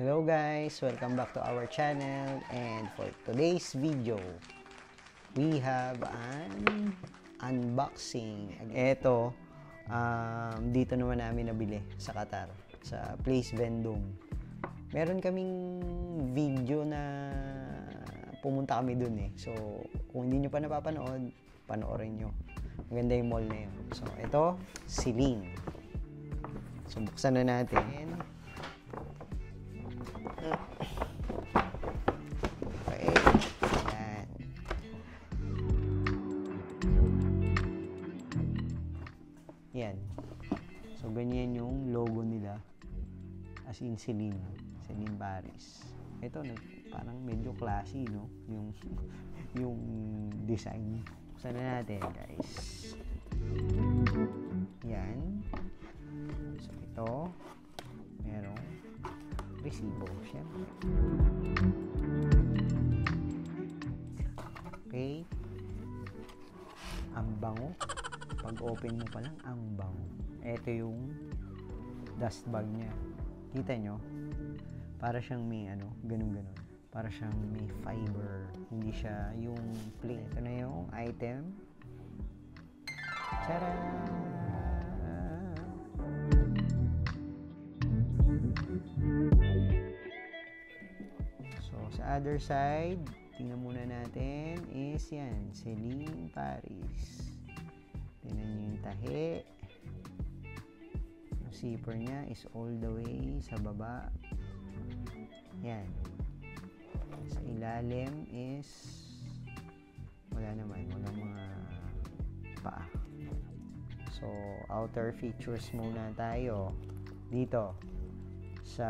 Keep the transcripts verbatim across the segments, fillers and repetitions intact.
Hello guys, welcome back to our channel, and for today's video we have an unboxing. Ito, um, dito naman namin nabili sa Qatar, sa place Bandung. Meron kaming video na pumunta kami dun eh, so kung hindi nyo pa napapanood, panoorin nyo. Maganda yung mall na yun. So ito, Celine. So buksan na natin. Okay. Ayan. Yan. So ganyan yung logo nila. As in Celine. Celine Paris. Ito, parang medyo classy, no? Yung, yung design. Sana natin, guys. Yan. So ito. Merong resibo, syempre. Okay. Ang bango. Pag-open mo pa lang, ang bango. Ito yung dust bag niya. Kita nyo? Para siyang may ano, ganun-ganun. Para siyang may fiber. Hindi siya yung plain. Ito na yung item. Tara! Other side, tingnan muna natin, is yan, Celine Paris. Tingnan nyo yung tahe. Yung zipper niya is all the way sa baba. Yan. Sa ilalim is wala naman, wala mga paa. So, outer features muna tayo. Dito, sa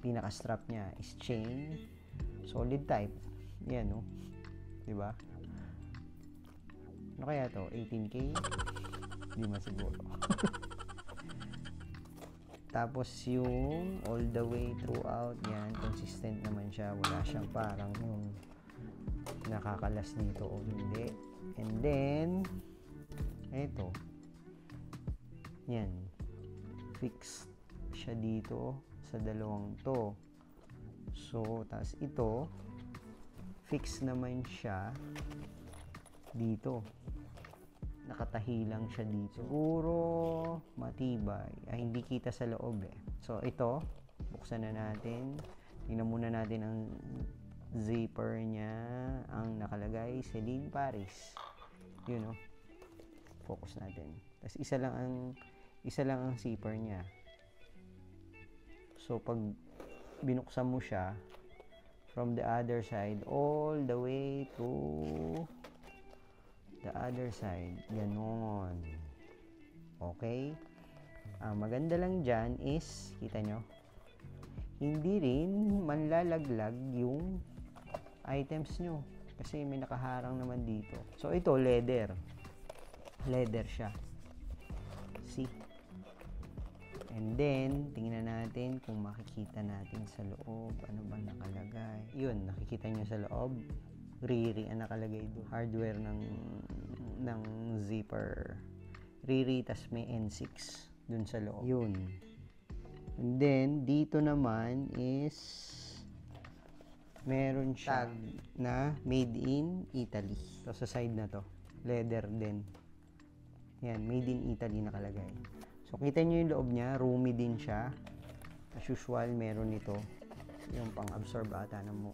pinaka-strap niya is chain. Solid type. Yan, no? Diba? Ano kaya to? eighteen K? Hindi masiguro. Tapos yung all the way throughout, yan, consistent naman siya. Wala siyang parang yung nakakalas nito o hindi. And then, eto. Yan. Fixed siya dito sa dalawang to. So, tas ito, fix naman siya dito. Nakatahi lang siya dito. Siguro matibay. Ay, hindi kita sa loob eh. So, ito, buksan na natin. Tingnan muna natin ang zipper niya. Ang nakalagay, Celine Paris. Yun o. Oh. Focus natin. Tas isa lang ang, isa lang ang zipper niya. So, pag binuksan mo siya, from the other side, all the way to the other side. Ganon. Okay? Ang maganda lang dyan is, kita nyo, hindi rin manlalaglag yung items nyo. Kasi may nakaharang naman dito. So, ito, leather. Leather siya. See? And then, tingnan natin kung makikita natin sa loob. Ano ba nakalagay? Yun, nakikita nyo sa loob. Riri ang nakalagay doon. Hardware ng, ng zipper. Riri, tas may N six doon sa loob. Yun. And then, dito naman is meron siya tag na made in Italy. So, sa side na to. Leather din. Yan, made in Italy nakalagay. So, kita nyo yung loob niya. Roomy din siya. As usual, meron ito. Yung pang-absorb ata ng mo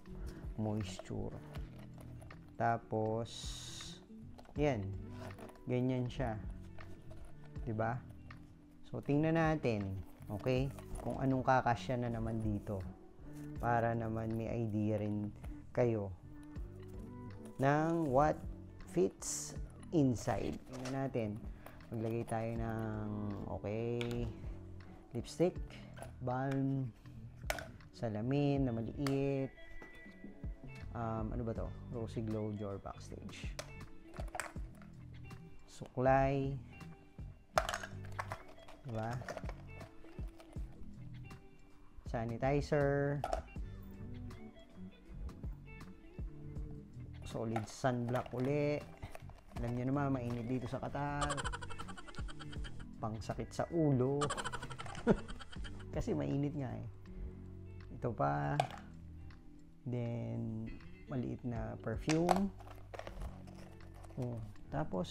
moisture. Tapos, yan. Ganyan siya. Diba? So, tingnan natin. Okay? Kung anong kakasya na naman dito. Para naman may idea rin kayo ng what fits inside. Tingnan natin. Maglagay tayo ng, okay, lipstick, balm, salamin na maliit, um, ano ba to? Rosy Glow Your Backstage. Suklay. Diba? Sanitizer. Solid sunblock uli. Alam nyo naman, mainit dito sa Qatar. Pang sakit sa ulo. Kasi mainit nga eh. Ito pa. Then, maliit na perfume. Oh, tapos,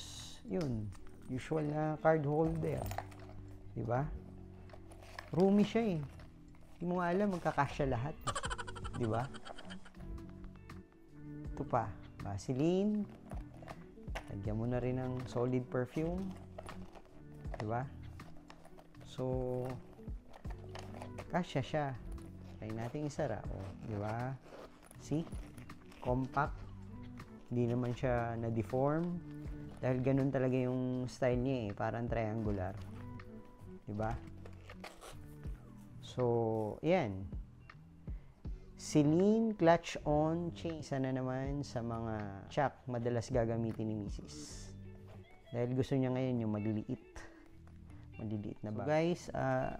yun. Usual na card holder. Diba? Roomy siya eh. Hindi mo alam, magkakasya lahat. Diba? Ito pa. Vaseline. Lagyan mo na rin ng solid perfume. Diba? So, kasya siya. Try natin isara. O, diba? See? Compact. Hindi naman siya na-deform. Dahil ganun talaga yung style niya eh. Parang triangular. Diba? So, yan. Celine Clutch On Chain. Isa na naman sa mga chak madalas gagamitin ni misis. Dahil gusto niya ngayon yung maliliit. Maliliit na ba? So guys, uh,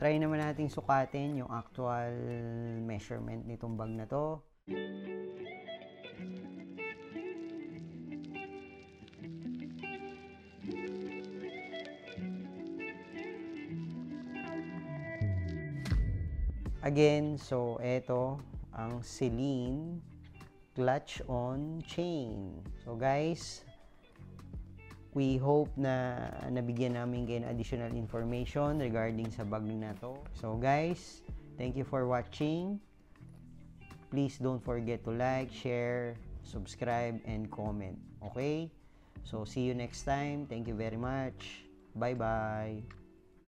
try naman nating sukatin yung actual measurement nitong bag na to. Again, so eto ang Celine Clutch On Chain. So guys, we hope na nabigyan namin kayo ng additional information regarding sa bag na to. So guys, thank you for watching. Please don't forget to like, share, subscribe, and comment. Okay? So see you next time. Thank you very much. Bye-bye.